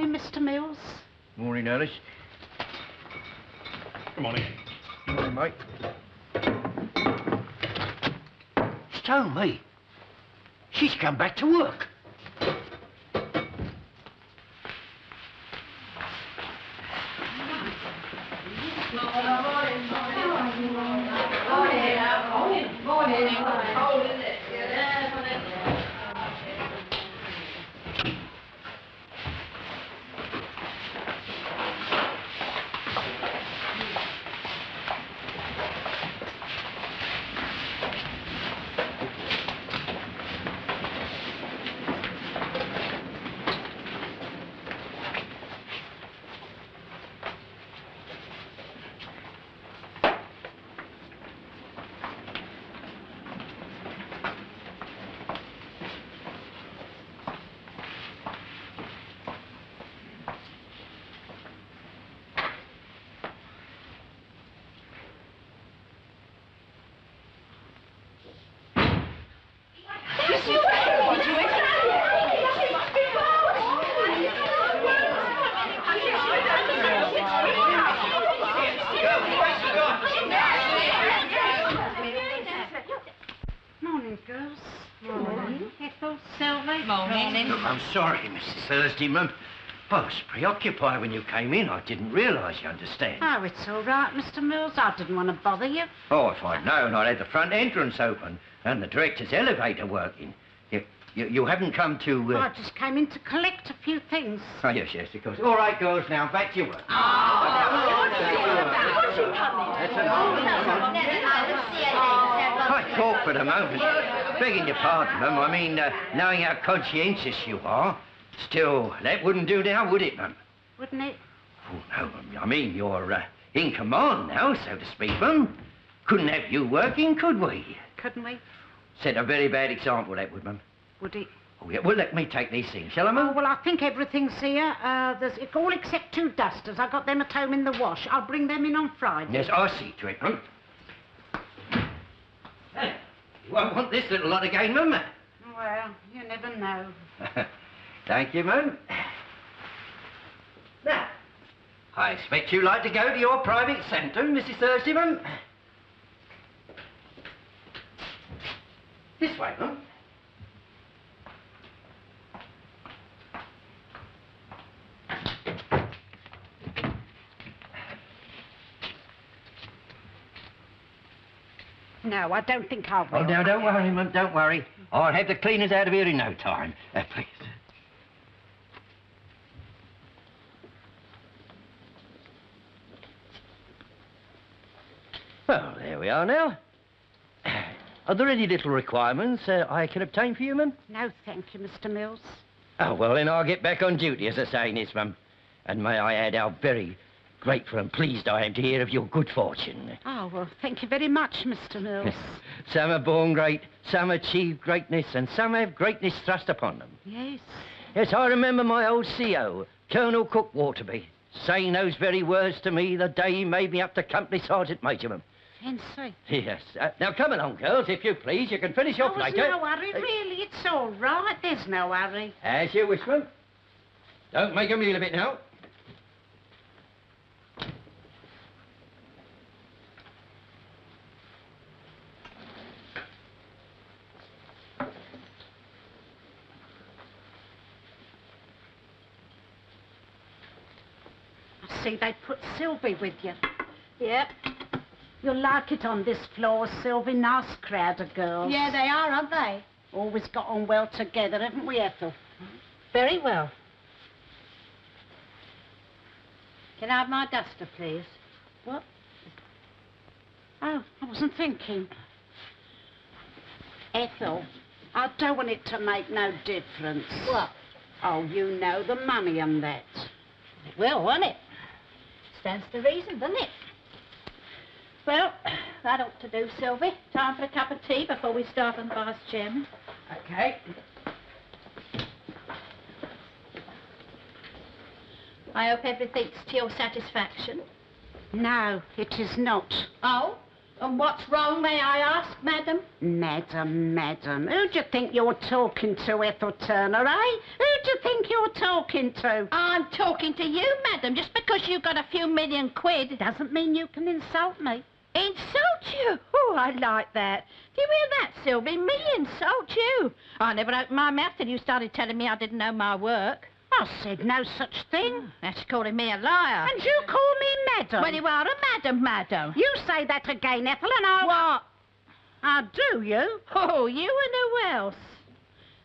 morning, Mr Mills. Morning, Alice. Good morning. Good morning, mate. She told me. She's come back to work. I'm sorry, Mrs Thursday, mum. I was preoccupied when you came in. I didn't realise, you understand. Oh, it's all right, Mr Mills. I didn't want to bother you. Oh, if I'd known, I'd had the front entrance open and the director's elevator working. You haven't come to... I just came in to collect a few things. Oh, yes, yes, of course. All right, girls, now, back to your work. Oh, what's it all about? I talk for the moment. Begging your pardon, mum, I mean, knowing how conscientious you are, still, that wouldn't do now, would it, mum? Wouldn't it? Oh, no, mum, I mean, you're in command now, so to speak, mum. Couldn't have you working, could we? Couldn't we? Set a very bad example, that would, mum. Would it? Oh, yeah, well, let me take these things, shall I, mum? Oh, well, I think everything's here. There's all except two dusters. I got them at home in the wash. I'll bring them in on Friday. Yes, I see to it, mum. Hey. You won't want this little lot again, mum. Well, you never know. Thank you, mum. Now, I expect you like to go to your private sanctum, Mrs Thursday, mum. This way, mum. No, I don't think I will. Oh, no, don't worry, mum, don't worry. I'll have the cleaners out of here in no time. Please. Well, there we are now. Are there any little requirements I can obtain for you, mum? No, thank you, Mr Mills. Oh, well, then I'll get back on duty, as I say, Miss, mum. And may I add how very grateful and pleased I am to hear of your good fortune. Oh, well, thank you very much, Mr Mills. Some are born great, some achieve greatness, and some have greatness thrust upon them. Yes. Yes, I remember my old CO, Colonel Cook Waterby, saying those very words to me the day he made me up to company sergeant major. Fancy. Yes. Now, come along, girls, if you please. You can finish your platter. There's no hurry, really. It's all right. There's no hurry. As you wish, mum. Don't make a meal of it now. See, they put Sylvie with you. Yep. You'll like it on this floor, Sylvie. Nice crowd of girls. Yeah, they are, aren't they? Always got on well together, haven't we, Ethel? Very well. Can I have my duster, please? What? Oh, I wasn't thinking. Ethel, I don't want it to make no difference. What? Oh, you know, the money and that. It will, won't it? Stands to reason, doesn't it? Well, that ought to do, Sylvie. Time for a cup of tea before we start on the vice chairman. Okay. I hope everything's to your satisfaction. No, it is not. Oh? And what's wrong, may I ask, madam? Madam, madam, who do you think you're talking to, Ethel Turner, eh? Who do you think you're talking to? I'm talking to you, madam. Just because you've got a few million quid doesn't mean you can insult me. Insult you? Oh, I like that. Do you hear that, Sylvie? Me insult you? I never opened my mouth till you started telling me I didn't know my work. I said no such thing. That's calling me a liar. And you call me madam. Well, you are a madam, madam. You say that again, Ethel, and I'll... What? I'll do you. Oh, you and who else?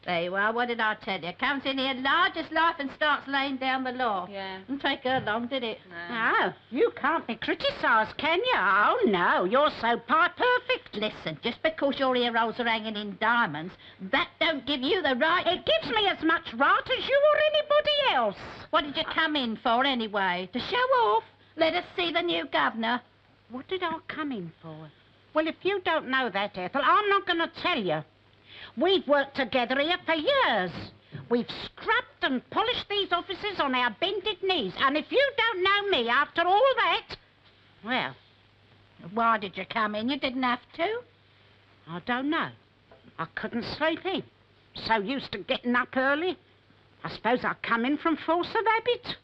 There you are. What did I tell you? Comes in here large as life and starts laying down the law. Yeah. Didn't take her long, did it? No. No. You can't be criticised, can you? Oh, no. You're so perfect. Listen, just because your ear rolls are hanging in diamonds, that don't give you the right... It gives me as much right as you or anybody else. What did you come in for, anyway? To show off? Let us see the new governor. What did I come in for? Well, if you don't know that, Ethel, I'm not going to tell you. We've worked together here for years. We've scrubbed and polished these offices on our bended knees. And if you don't know me after all that... Well, why did you come in? You didn't have to. I don't know. I couldn't sleep in. So used to getting up early. I suppose I come in from force of habit.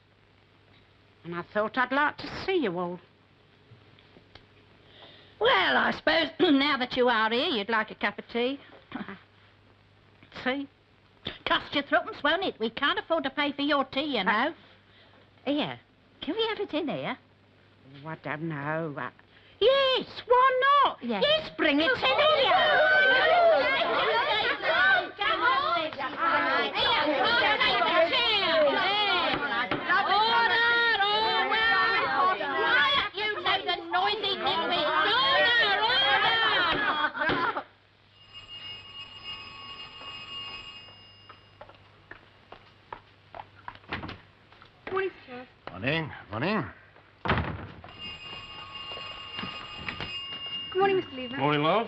And I thought I'd like to see you all. Well, I suppose now that you are here, you'd like a cup of tea. Tea? Cost you threepence, won't it? We can't afford to pay for your tea, you know. Here, can we have it in here? Oh, I don't know. Yes, why not? Yes, yes, bring it in here. Morning, morning. Good morning, Mr. Lever. Morning, love.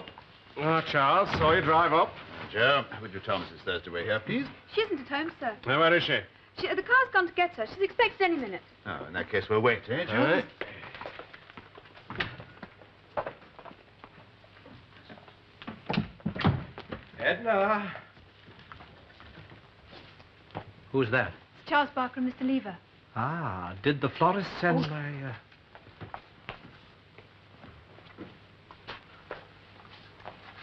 Ah, Charles, saw you drive up. Joe, would you tell Mrs. Thursday we're here, please? She isn't at home, sir. Now, where is she? The car's gone to get her. She's expected any minute. Oh, in that case, we'll wait, eh, Joe? All right. Edna. Who's that? It's Charles Barker and Mr. Lever. Ah, did the florist send my...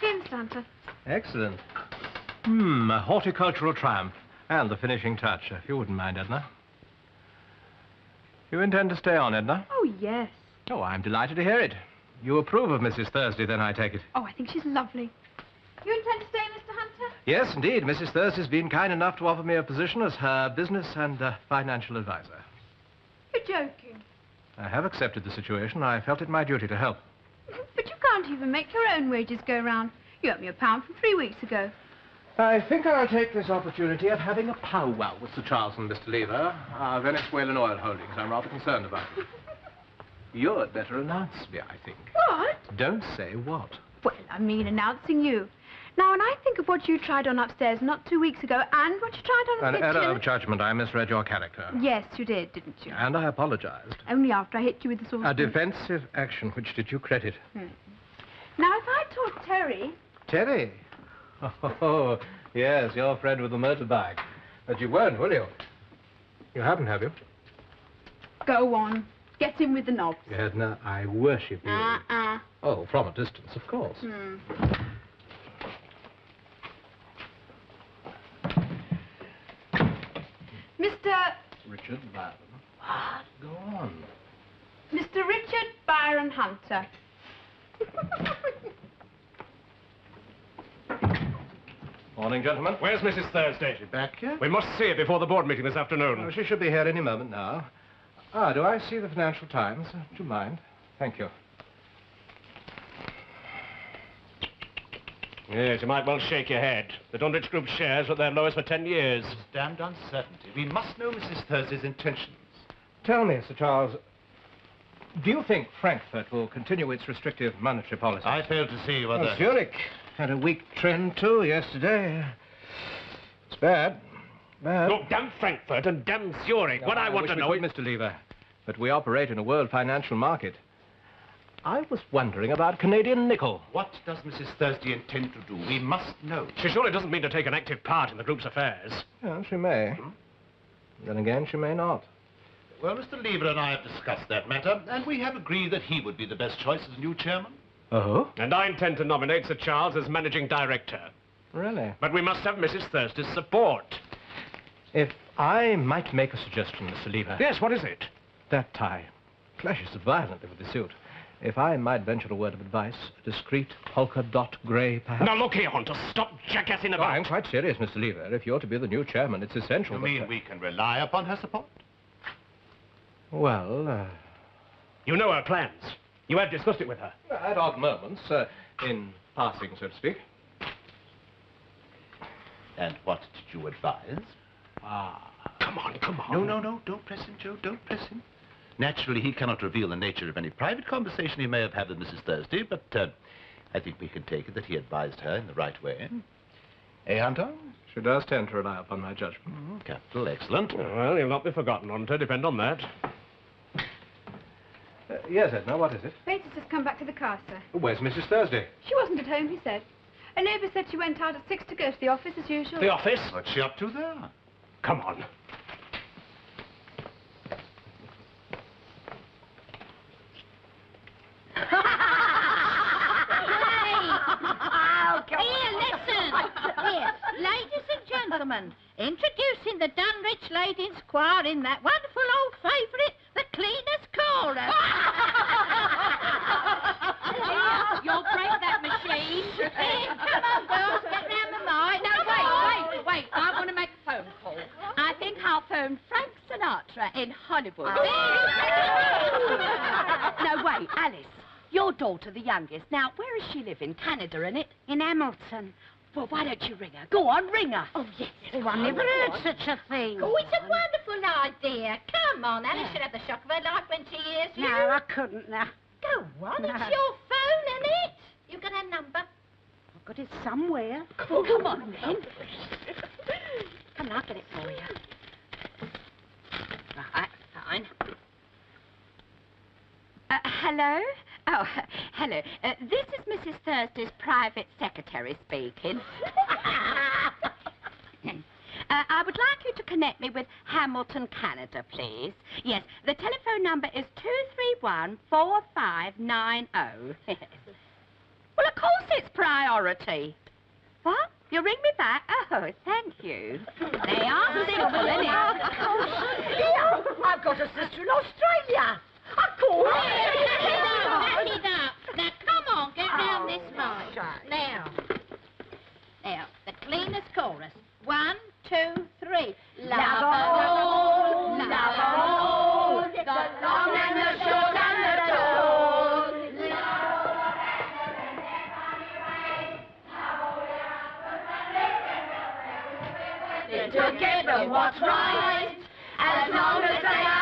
Thanks, Hunter. Excellent. A horticultural triumph. And the finishing touch, if you wouldn't mind, Edna. You intend to stay on, Edna? Oh, yes. Oh, I'm delighted to hear it. You approve of Mrs. Thursday, then, I take it. Oh, I think she's lovely. You intend to stay, Mr. Hunter? Yes, indeed. Mrs. Thursday's been kind enough to offer me a position as her business and financial advisor. You're joking. I have accepted the situation. I felt it my duty to help. But you can't even make your own wages go round. You owe me £1 from 3 weeks ago. I think I'll take this opportunity of having a powwow with Sir Charles and Mr. Lever, our Venezuelan oil holdings. I'm rather concerned about it. You had better announce me, I think. What? Don't say what. Well, I mean announcing you. Now, when I think of what you tried on upstairs not 2 weeks ago and what you tried on... An error of judgment. I misread your character. Yes, you did, didn't you? And I apologized. Only after I hit you with the sort of... A defensive action which did you credit. Now, if I taught Terry... Terry? Oh, yes, your friend with the motorbike. But you won't, will you? You haven't, have you? Go on. Get in with the knobs. Edna, I worship you. Oh, from a distance, of course. Mr... Richard Byron. What? Go on. Mr. Richard Byron Hunter. Morning, gentlemen. Where's Mrs. Thursday? Is she back here? We must see her before the board meeting this afternoon. Oh, she should be here any moment now. Ah, do I see the Financial Times? Do you mind? Thank you. Yes, you might well shake your head. The Dunwich Group shares were at their lowest for 10 years. It's damned uncertainty. We must know Mrs. Thursday's intentions. Tell me, Sir Charles, do you think Frankfurt will continue its restrictive monetary policy? I fail to see whether... Oh, Zurich had a weak trend, too, yesterday. It's bad. Bad. Oh, damn Frankfurt and damn Zurich. No, what I want to know... Mr. Lever, but we operate in a world financial market. I was wondering about Canadian nickel. What does Mrs. Thursday intend to do? We must know. She surely doesn't mean to take an active part in the group's affairs. Yeah, she may. Then again, she may not. Well, Mr. Lever and I have discussed that matter, and we have agreed that he would be the best choice as new chairman. Oh? And I intend to nominate Sir Charles as managing director. Really? But we must have Mrs. Thursday's support. If I might make a suggestion, Mr. Lever. Yes, what is it? That tie clashes violently with the suit. If I might venture a word of advice, a discreet polka dot grey, perhaps. Now, look here, Hunter. Stop jackassing about. Oh, I'm quite serious, Mr. Lever. If you're to be the new chairman, it's essential. You mean we can rely upon her support? Well, You know her plans. You have discussed it with her. At odd moments, in passing, so to speak. And what did you advise? Ah. Come on, come on. No, no, no. Don't press him, Joe. Don't press him. Naturally, he cannot reveal the nature of any private conversation he may have had with Mrs. Thursday, but I think we can take it that he advised her in the right way. Eh, Hunter? She does tend to rely upon my judgment. Capital, excellent. Well, he'll not be forgotten, Hunter. Depend on that. Yes, Edna, what is it? Francis has come back to the car, sir. Where's Mrs. Thursday? She wasn't at home, he said. A neighbour said she went out at 6 to go to the office as usual. The office? What's she up to there? Come on. Gentlemen, introducing the Dunwich Ladies' Choir in that wonderful old favourite, the Cleaners' Chorus. You'll break that machine. Come on, girls, get round the mic. No, wait. I want to make a phone call. I think I'll phone Frank Sinatra in Hollywood. No, wait, Alice, your daughter, the youngest. Now, where is she living? Canada, isn't it? In Hamilton. Well, why don't you ring her? Go on, ring her. Oh, yes. Oh, I never heard such a thing. Oh, it's a wonderful idea. Come on, Alice should have the shock of her life when she hears you. No, I couldn't, now. Go on, it's your phone, isn't it? You got her number? I've got it somewhere. Oh, come on, then. Come on, I'll get it for you. Right, fine. Hello? Oh, hello. This is Mrs. Thursday's private secretary speaking. I would like you to connect me with Hamilton, Canada, please. Yes, the telephone number is 231-4590. Well, of course it's priority. What? You ring me back? Oh, thank you. They are simple, isn't it? I've got a sister in Australia. Of course. Now, come on, get round this mic. Now, the Cleaners' Chorus. 1, 2, 3. Love-o, love-o, the long and the short and the tall. They're together what's right, as long as they are.